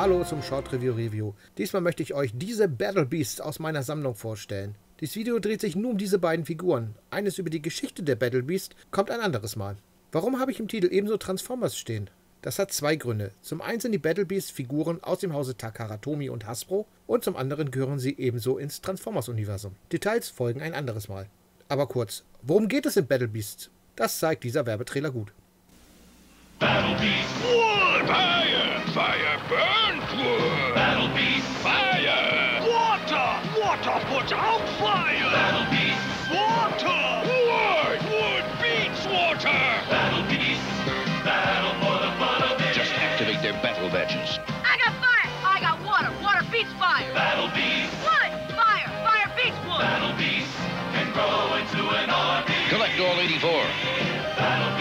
Hallo zum Short Review Review. Diesmal möchte ich euch diese Battle Beasts aus meiner Sammlung vorstellen. Dieses Video dreht sich nur um diese beiden Figuren. Eines über die Geschichte der Battle Beasts kommt ein anderes Mal. Warum habe ich im Titel ebenso Transformers stehen? Das hat zwei Gründe. Zum einen sind die Battle Beasts Figuren aus dem Hause Takara Tomy und Hasbro und zum anderen gehören sie ebenso ins Transformers-Universum. Details folgen ein anderes Mal. Aber kurz, worum geht es in Battle Beasts? Das zeigt dieser Werbetrailer gut. Battle Beasts, Wood! Fire! Fire burns wood! Battle Beasts, Fire! Water! Water puts out fire! Battle Beasts, Water! Wood! Wood beats water! Battle Beasts, battle for the battle beasts! Just activate their battle badges. I got fire! I got water! Water beats fire! Battle Beasts, Wood! Fire! Fire beats wood! Battle Beasts can grow into an army! Collect all 84! Battle Beasts!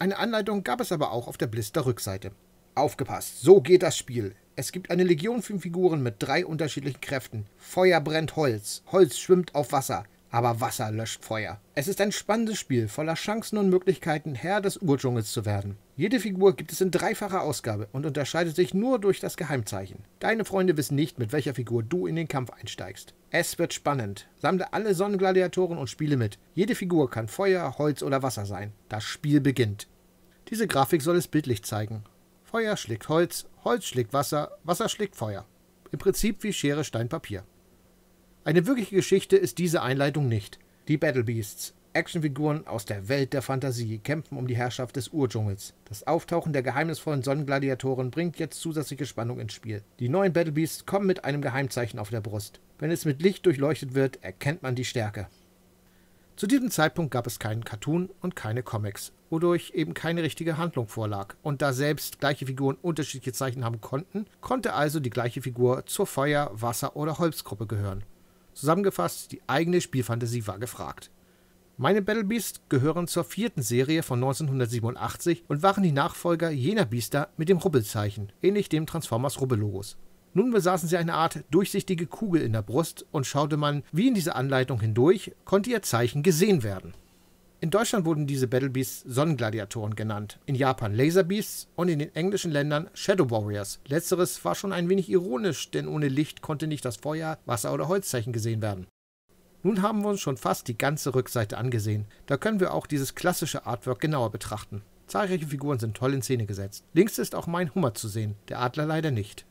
Eine Anleitung gab es aber auch auf der Blister-Rückseite. Aufgepasst, so geht das Spiel. Es gibt eine Legion von Figuren mit drei unterschiedlichen Kräften. Feuer brennt Holz, Holz schwimmt auf Wasser, aber Wasser löscht Feuer. Es ist ein spannendes Spiel, voller Chancen und Möglichkeiten, Herr des Urdschungels zu werden. Jede Figur gibt es in dreifacher Ausgabe und unterscheidet sich nur durch das Geheimzeichen. Deine Freunde wissen nicht, mit welcher Figur du in den Kampf einsteigst. Es wird spannend. Sammle alle Sonnengladiatoren und spiele mit. Jede Figur kann Feuer, Holz oder Wasser sein. Das Spiel beginnt. Diese Grafik soll es bildlich zeigen. Feuer schlägt Holz, Holz schlägt Wasser, Wasser schlägt Feuer. Im Prinzip wie Schere, Stein, Papier. Eine wirkliche Geschichte ist diese Einleitung nicht. Die Battle Beasts, Actionfiguren aus der Welt der Fantasie, kämpfen um die Herrschaft des Urdschungels. Das Auftauchen der geheimnisvollen Sonnengladiatoren bringt jetzt zusätzliche Spannung ins Spiel. Die neuen Battle Beasts kommen mit einem Geheimzeichen auf der Brust. Wenn es mit Licht durchleuchtet wird, erkennt man die Stärke. Zu diesem Zeitpunkt gab es keinen Cartoon und keine Comics, wodurch eben keine richtige Handlung vorlag. Und da selbst gleiche Figuren unterschiedliche Zeichen haben konnten, konnte also die gleiche Figur zur Feuer-, Wasser- oder Holzgruppe gehören. Zusammengefasst, die eigene Spielfantasie war gefragt. Meine Battle Beasts gehören zur vierten Serie von 1987 und waren die Nachfolger jener Biester mit dem Rubbelzeichen, ähnlich dem Transformers-Rubbellogos. Nun besaßen sie eine Art durchsichtige Kugel in der Brust und schaute man, wie in diese Anleitung hindurch, konnte ihr Zeichen gesehen werden. In Deutschland wurden diese Battle Beasts Sonnengladiatoren genannt, in Japan Laser Beasts und in den englischen Ländern Shadow Warriors. Letzteres war schon ein wenig ironisch, denn ohne Licht konnte nicht das Feuer-, Wasser- oder Holzzeichen gesehen werden. Nun haben wir uns schon fast die ganze Rückseite angesehen, da können wir auch dieses klassische Artwork genauer betrachten. Zahlreiche Figuren sind toll in Szene gesetzt. Links ist auch mein Hummer zu sehen, der Adler leider nicht.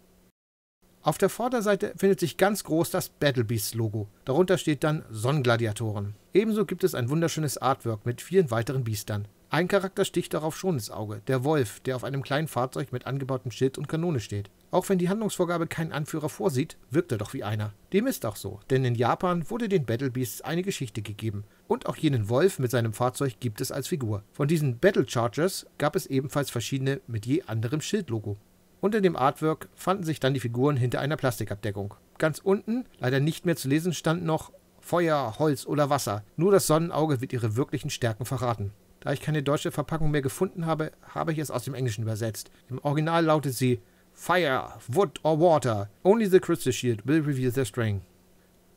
Auf der Vorderseite findet sich ganz groß das Battle Beasts Logo. Darunter steht dann Sonnengladiatoren. Ebenso gibt es ein wunderschönes Artwork mit vielen weiteren Biestern. Ein Charakter sticht darauf schon ins Auge, der Wolf, der auf einem kleinen Fahrzeug mit angebautem Schild und Kanone steht. Auch wenn die Handlungsvorgabe keinen Anführer vorsieht, wirkt er doch wie einer. Dem ist auch so, denn in Japan wurde den Battle Beasts eine Geschichte gegeben. Und auch jenen Wolf mit seinem Fahrzeug gibt es als Figur. Von diesen Battle Chargers gab es ebenfalls verschiedene mit je anderem Schildlogo. Unter dem Artwork fanden sich dann die Figuren hinter einer Plastikabdeckung. Ganz unten, leider nicht mehr zu lesen, stand noch Feuer, Holz oder Wasser. Nur das Sonnenauge wird ihre wirklichen Stärken verraten. Da ich keine deutsche Verpackung mehr gefunden habe, habe ich es aus dem Englischen übersetzt. Im Original lautet sie Fire, Wood or Water. Only the Crystal Shield will reveal their strength.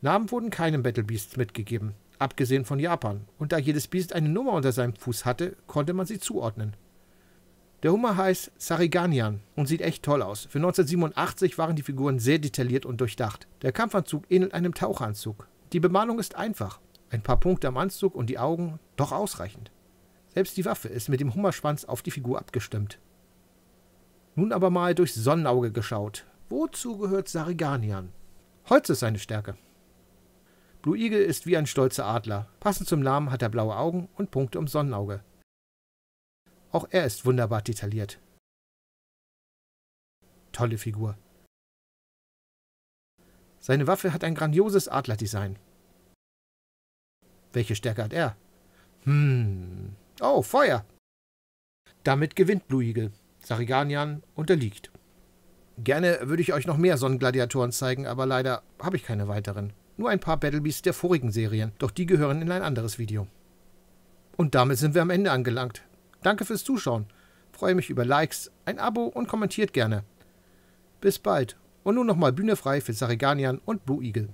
Namen wurden keinem Battle Beasts mitgegeben, abgesehen von Japan. Und da jedes Biest eine Nummer unter seinem Fuß hatte, konnte man sie zuordnen. Der Hummer heißt Saurigonian und sieht echt toll aus. Für 1987 waren die Figuren sehr detailliert und durchdacht. Der Kampfanzug ähnelt einem Taucheranzug. Die Bemalung ist einfach. Ein paar Punkte am Anzug und die Augen, doch ausreichend. Selbst die Waffe ist mit dem Hummerschwanz auf die Figur abgestimmt. Nun aber mal durchs Sonnenauge geschaut. Wozu gehört Saurigonian? Holz ist seine Stärke. Blue Eagle ist wie ein stolzer Adler. Passend zum Namen hat er blaue Augen und Punkte um Sonnenauge. Auch er ist wunderbar detailliert. Tolle Figur. Seine Waffe hat ein grandioses Adlerdesign. Welche Stärke hat er? Oh, Feuer! Damit gewinnt Blue Eagle. Saurigonian unterliegt. Gerne würde ich euch noch mehr Sonnengladiatoren zeigen, aber leider habe ich keine weiteren. Nur ein paar Battle Beasts der vorigen Serien, doch die gehören in ein anderes Video. Und damit sind wir am Ende angelangt. Danke fürs Zuschauen, freue mich über Likes, ein Abo und kommentiert gerne. Bis bald und nun nochmal Bühne frei für Saurigonian und Blue Eagle.